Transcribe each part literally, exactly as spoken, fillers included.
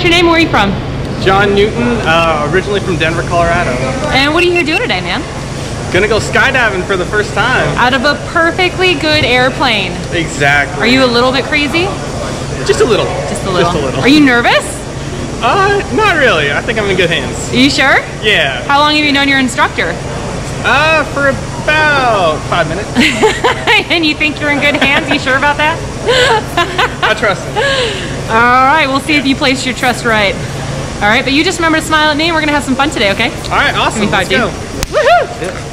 what's your name? Where are you from? John Newton, uh, originally from Denver, Colorado. And what are you here doing today, man? Gonna go skydiving for the first time. Out of a perfectly good airplane. Exactly. Are you a little bit crazy? Just a little. Just a little. Just a little. Are you nervous? Uh, not really. I think I'm in good hands. Are you sure? Yeah. How long have you known your instructor? Uh, for about five minutes. And you think you're in good hands? You sure about that? I trust him. All right. We'll see yeah. if you place your trust right. All right. But you just remember to smile at me. And we're gonna have some fun today, okay? All right. Awesome. Let's go. Woohoo! Yeah.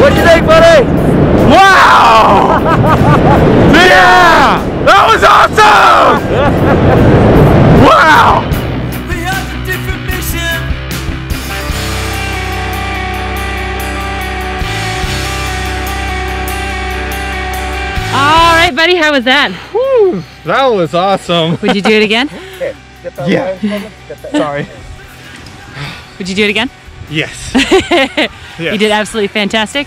What do you think, buddy? Wow! Yeah! That was awesome! Wow! We have a different mission. All right, buddy, how was that? Woo! That was awesome. Would you do it again? Yeah. Sorry. Would you do it again? Yes. Yes. You did absolutely fantastic.